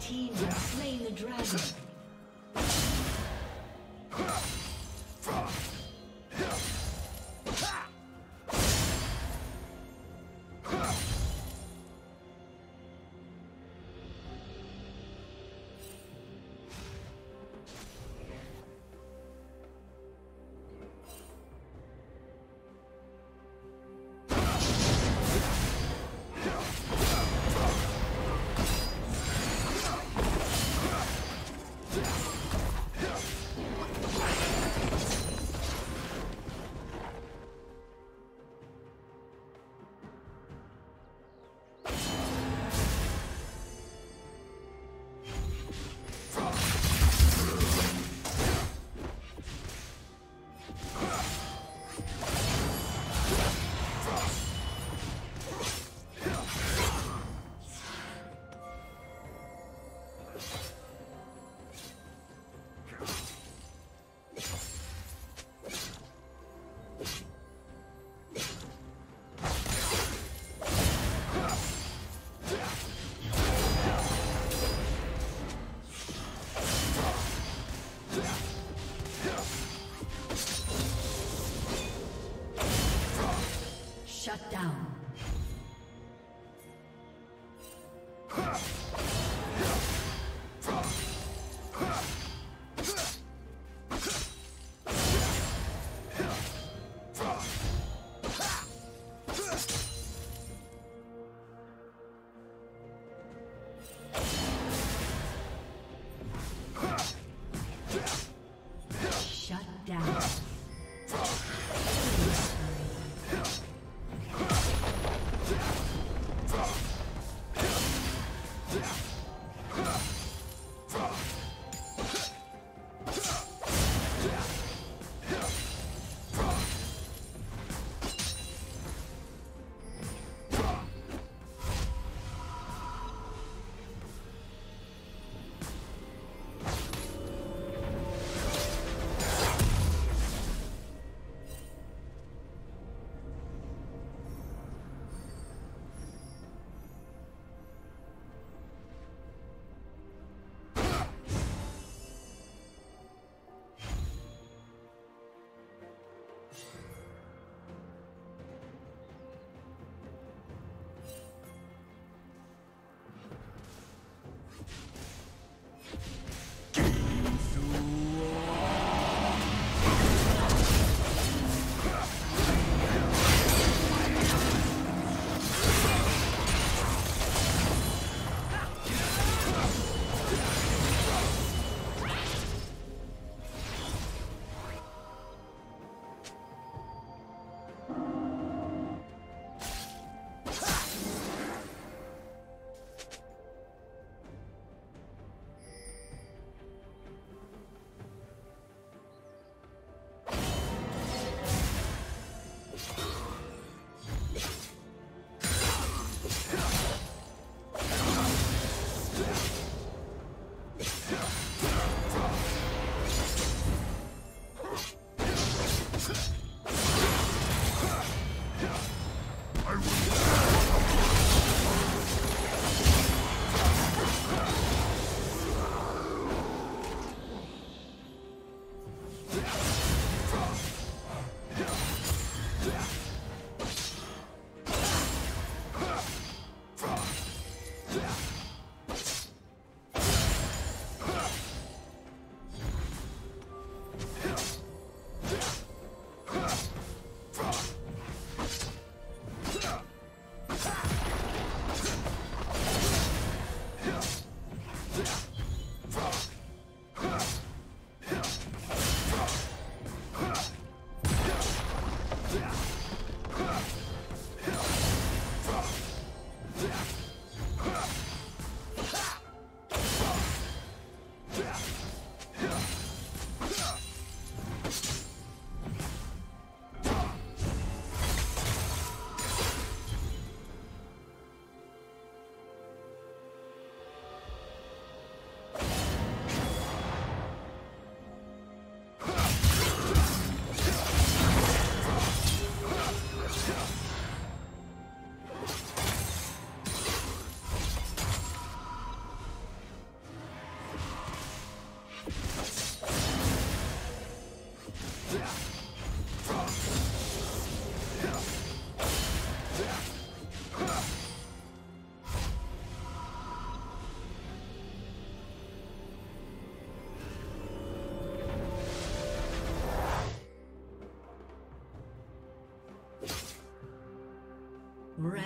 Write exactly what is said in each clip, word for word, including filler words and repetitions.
Team has slain the dragon. Shut down.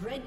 Red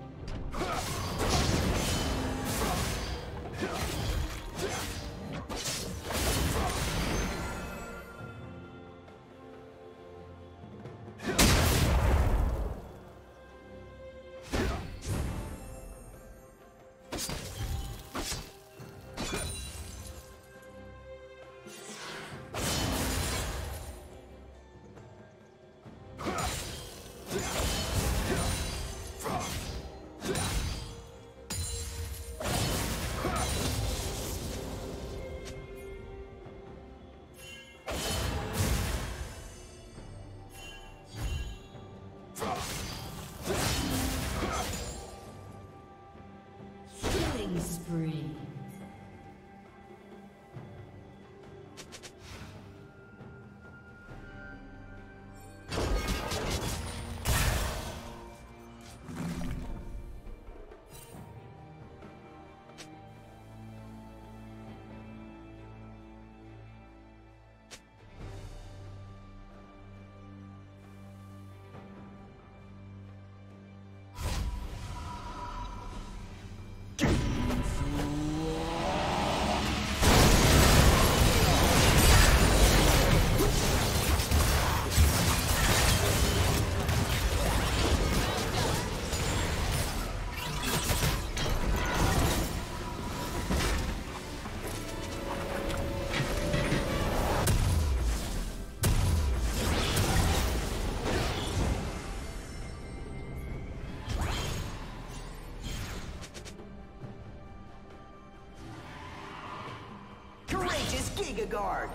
guard.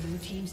Blue team's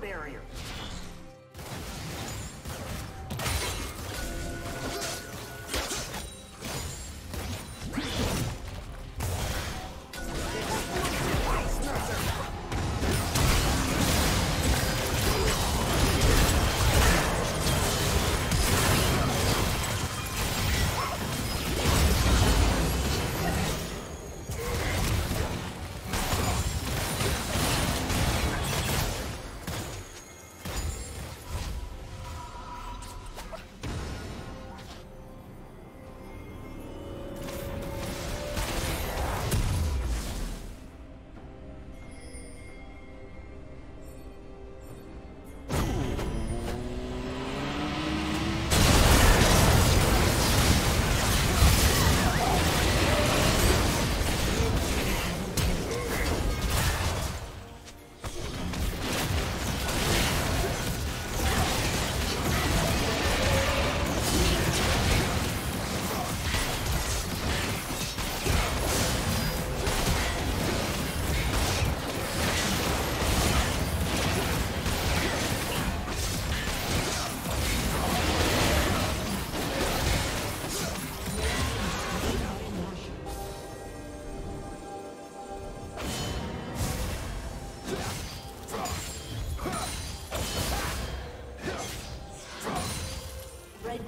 Barrier.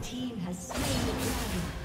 Team has slain the dragon.